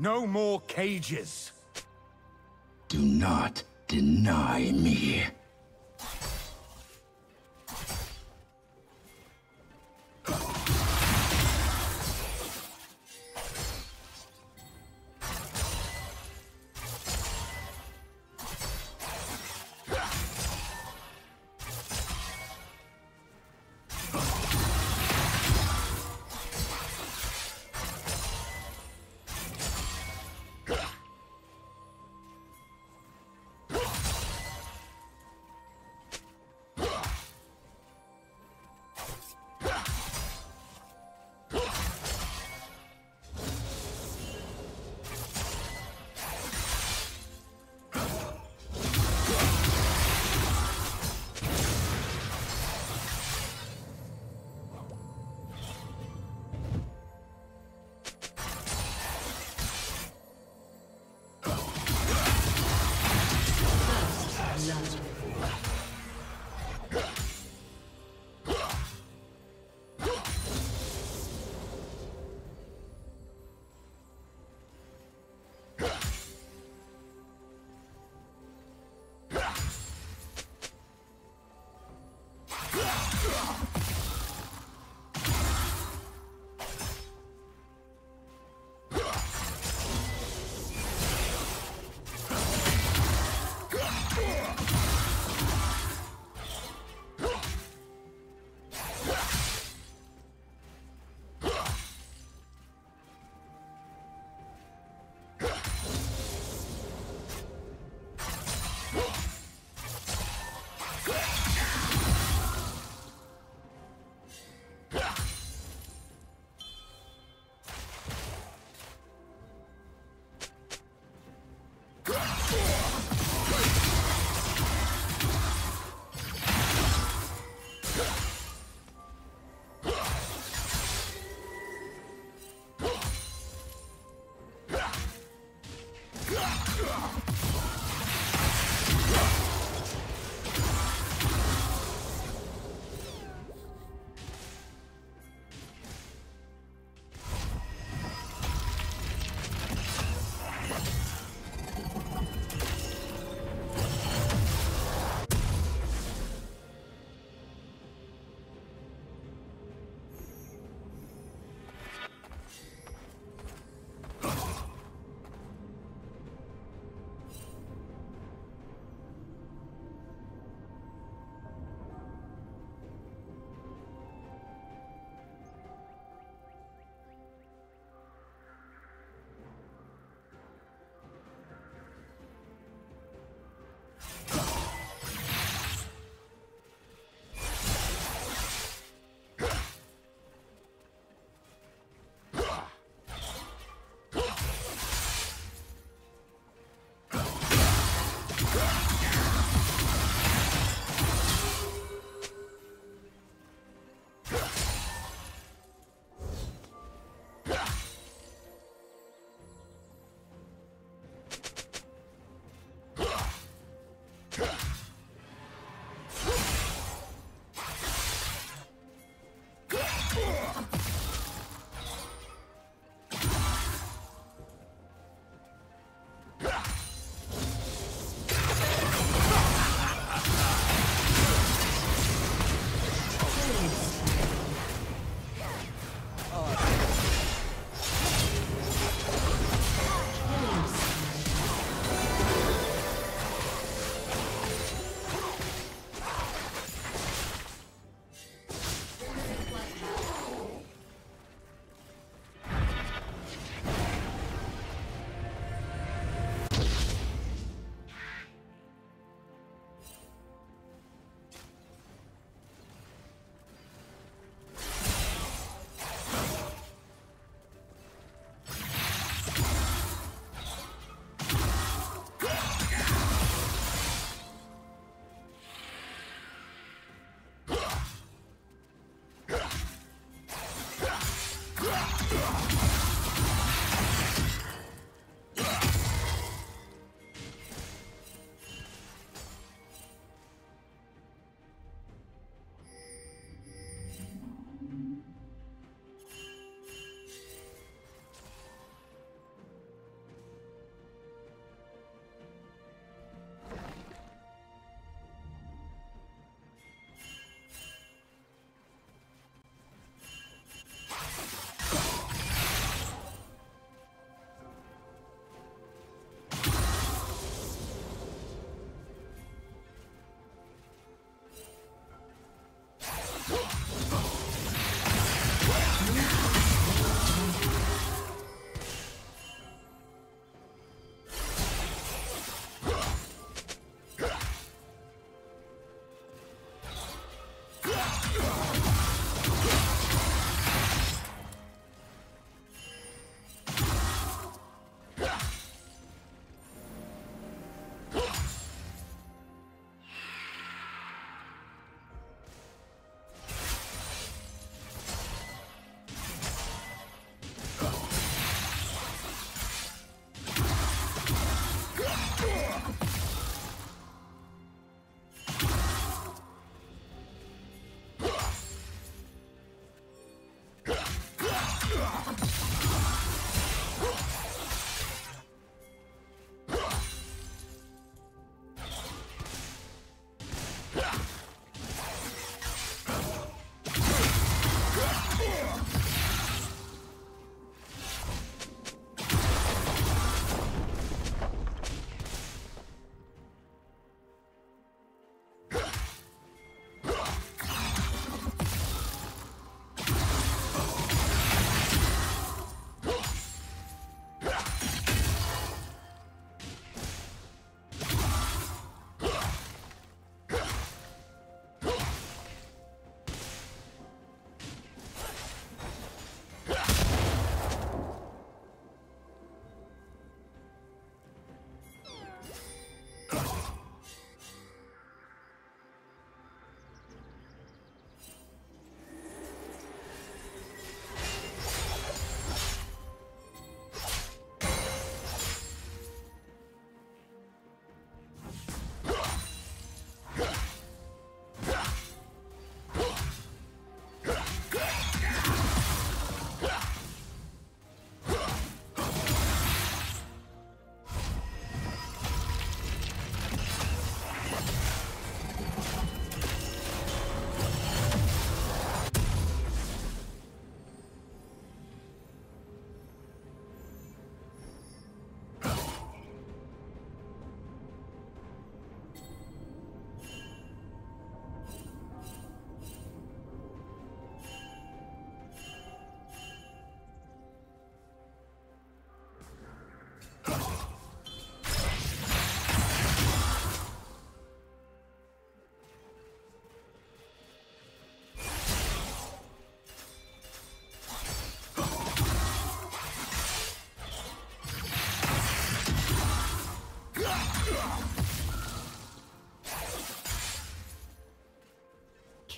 No more cages! Do not deny me.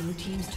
Blue team's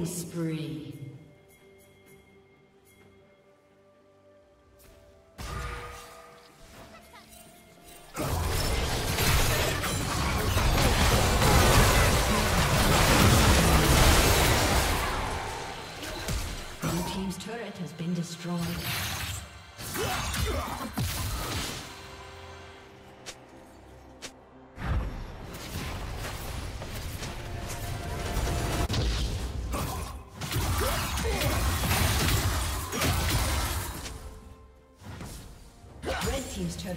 Killing spree. Your team's turret has been destroyed. Team's turret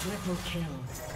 Triple kill. Let's go.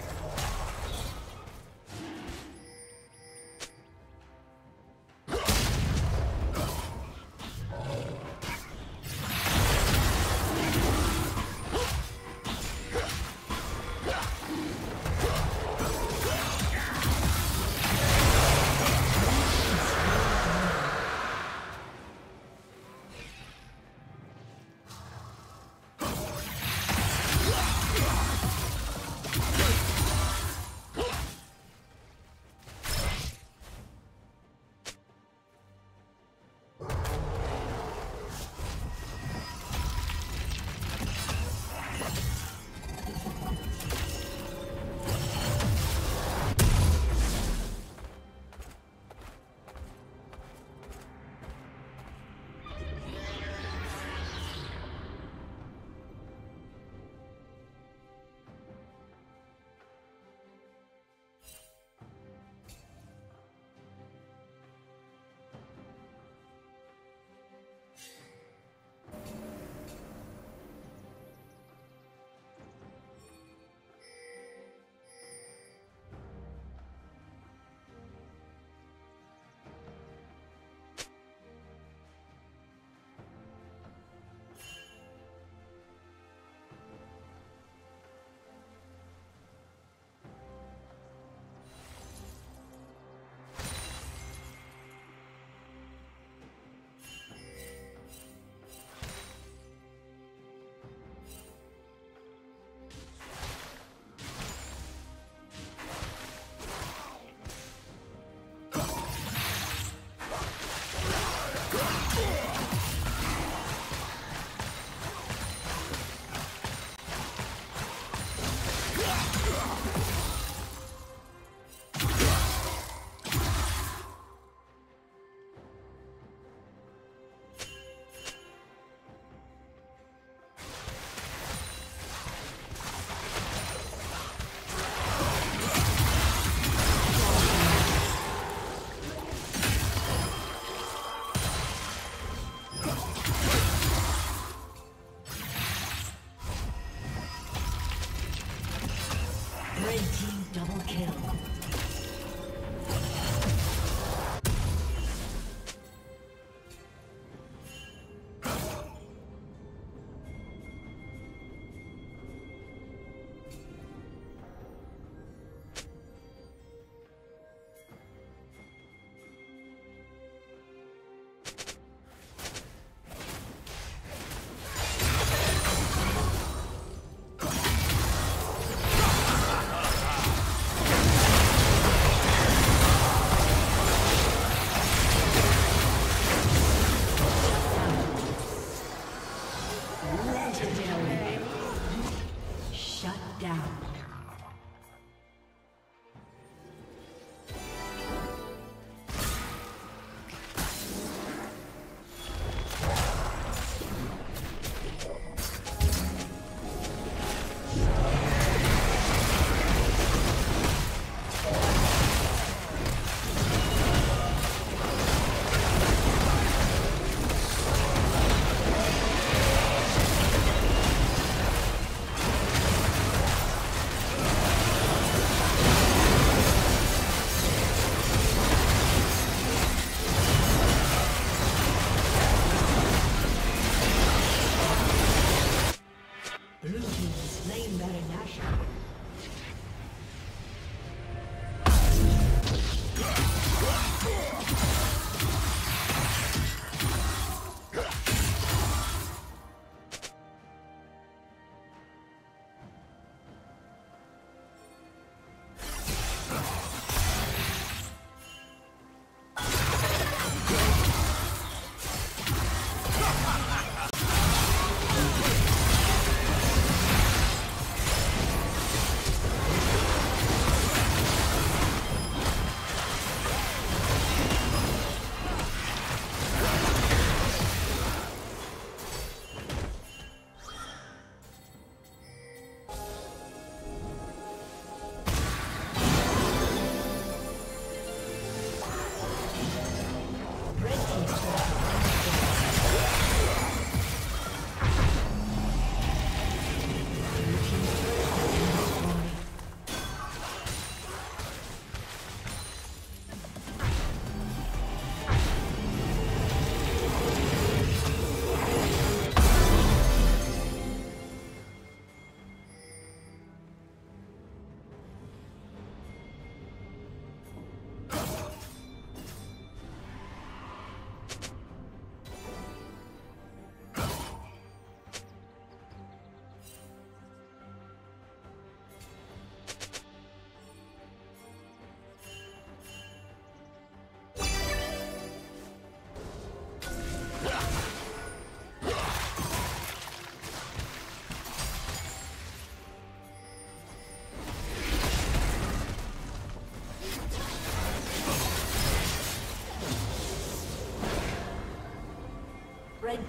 Red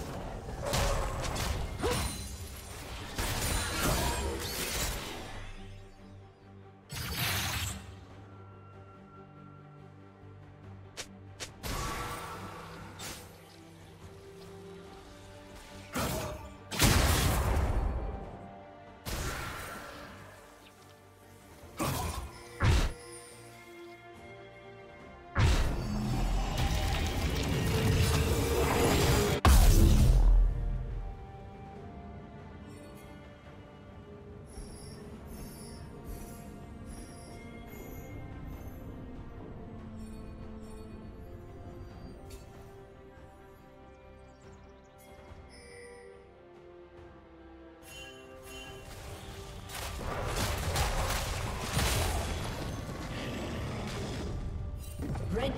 Red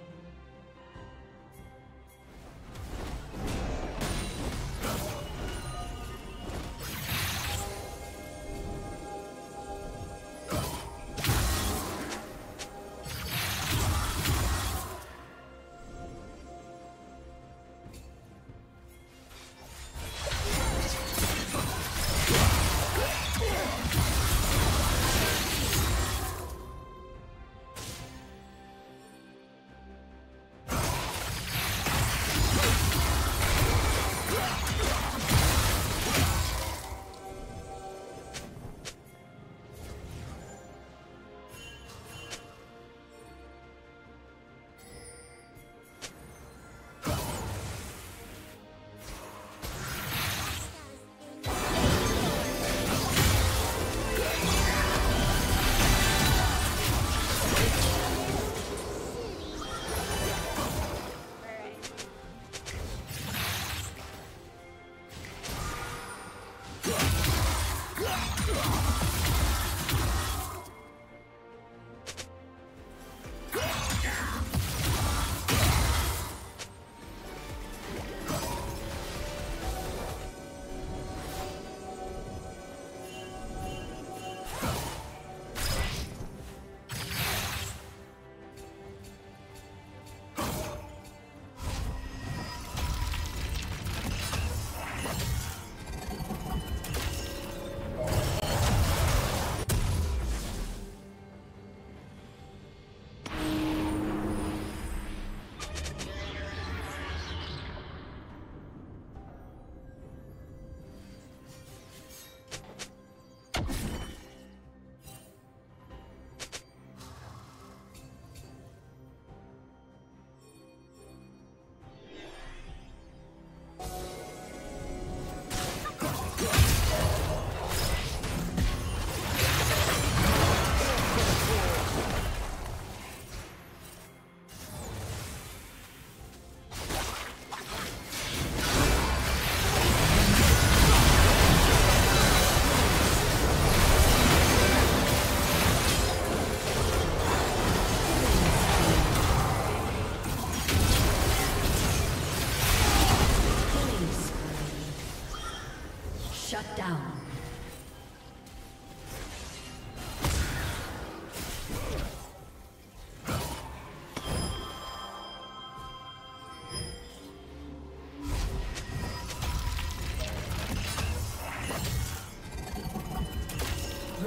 Blue team's turret has been destroyed.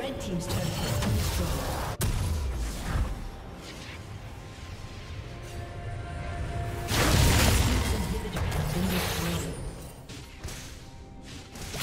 Red team's turret has been destroyed. Destroyed.